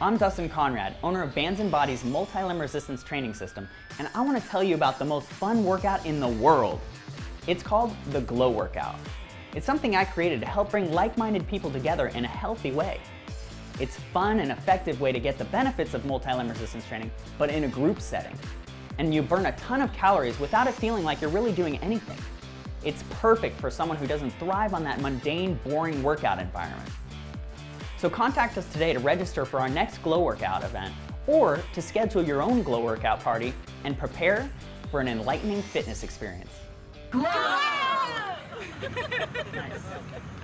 I'm Dustin Conrad, owner of Bands and Bodies Multi-Limb Resistance Training System, and I want to tell you about the most fun workout in the world. It's called the Glow Workout. It's something I created to help bring like-minded people together in a healthy way. It's a fun and effective way to get the benefits of multi-limb resistance training, but in a group setting. And you burn a ton of calories without it feeling like you're really doing anything. It's perfect for someone who doesn't thrive on that mundane, boring workout environment. So contact us today to register for our next Glow Workout event or to schedule your own Glow Workout party and prepare for an enlightening fitness experience. Glow! Nice.